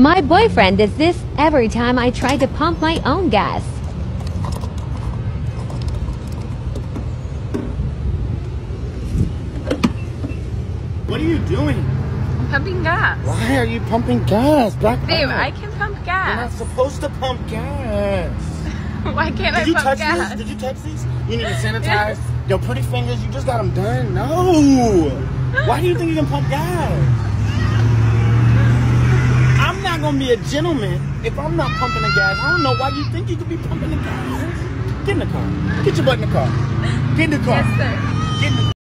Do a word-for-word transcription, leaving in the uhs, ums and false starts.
My boyfriend does this every time I try to pump my own gas. What are you doing? I'm pumping gas. Why are you pumping gas? Back Babe, up. I can pump gas. You're not supposed to pump gas. Why can't Did I you pump touch gas? These? Did you touch these? You need to sanitize your pretty fingers. You just got them done. No. Why do you think you can pump gas? I'm not going to be a gentleman if I'm not pumping the gas. I don't know why you think you could be pumping the gas. Get in the car. Get your butt in the car. Get in the car. Yes, sir. Get in the car.